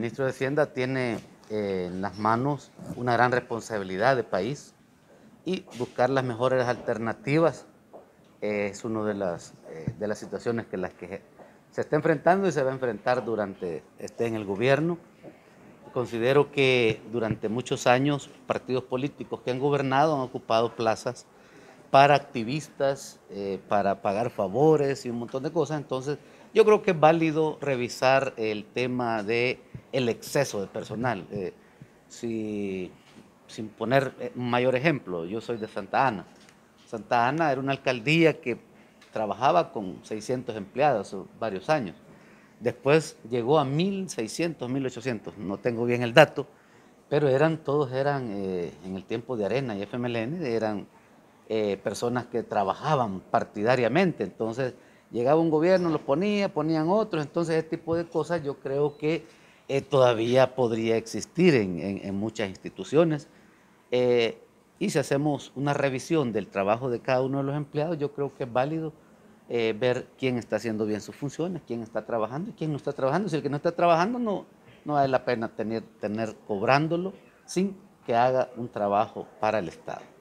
El ministro de Hacienda tiene en las manos una gran responsabilidad de país y buscar las mejores alternativas es una de las situaciones que se está enfrentando y se va a enfrentar durante esté en el gobierno. Considero que durante muchos años partidos políticos que han gobernado han ocupado plazas para activistas, para pagar favores y un montón de cosas. Entonces, yo creo que es válido revisar el tema de el exceso de personal. Sin poner un mayor ejemplo, yo soy de Santa Ana. Santa Ana era una alcaldía que trabajaba con 600 empleados varios años. Después llegó a 1.600, 1.800, no tengo bien el dato, pero todos eran en el tiempo de Arena y FMLN, eran personas que trabajaban partidariamente. Entonces llegaba un gobierno, los ponían otros. Entonces este tipo de cosas yo creo que todavía podría existir en muchas instituciones y si hacemos una revisión del trabajo de cada uno de los empleados, yo creo que es válido ver quién está haciendo bien sus funciones, quién está trabajando y quién no está trabajando. Si el que no está trabajando no vale la pena tener cobrándolo sin que haga un trabajo para el Estado.